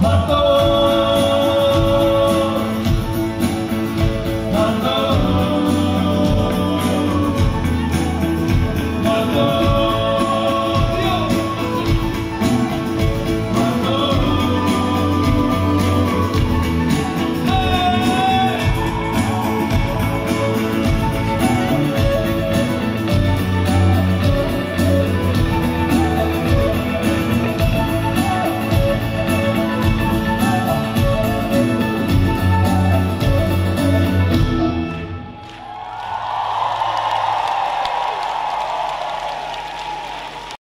Marto